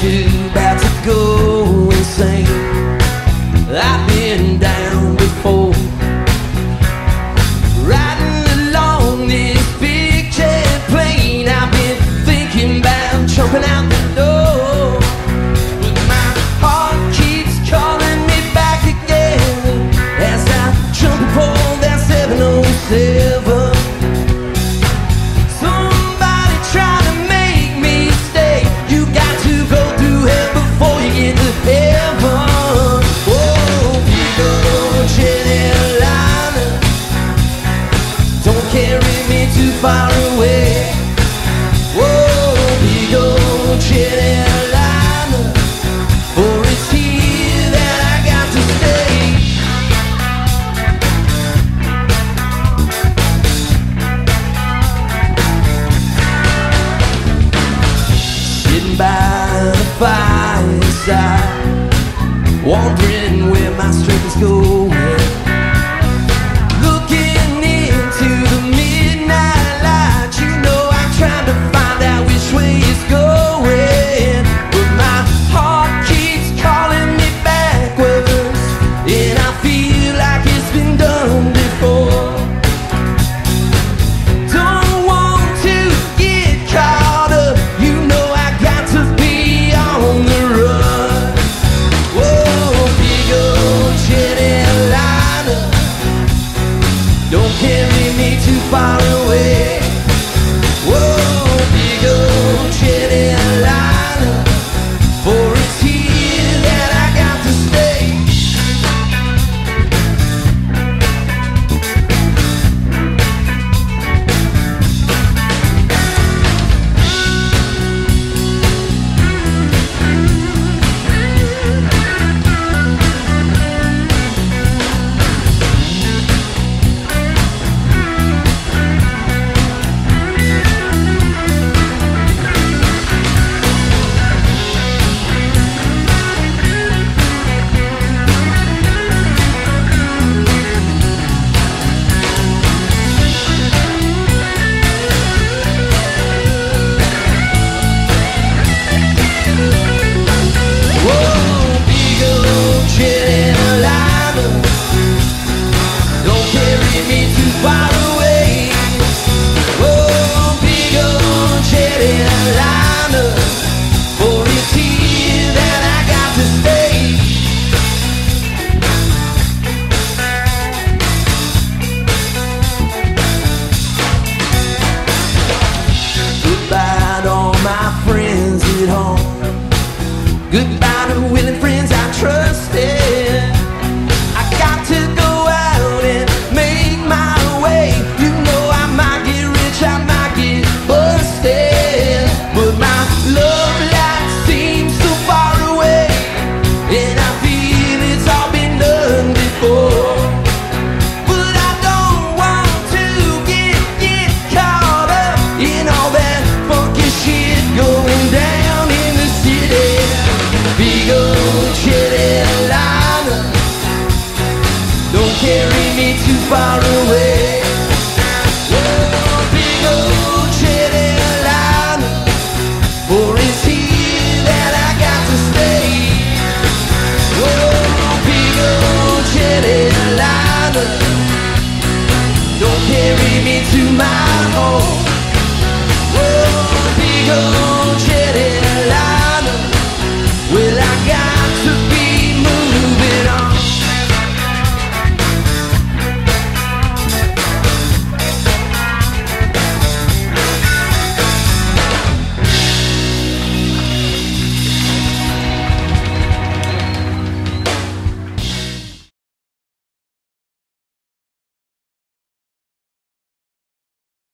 too bad to go insane. I've been down before, riding along this big jet plane. I've been thinking about jumping out the door, but my heart keeps calling me back again as I jump for that 707. Far away.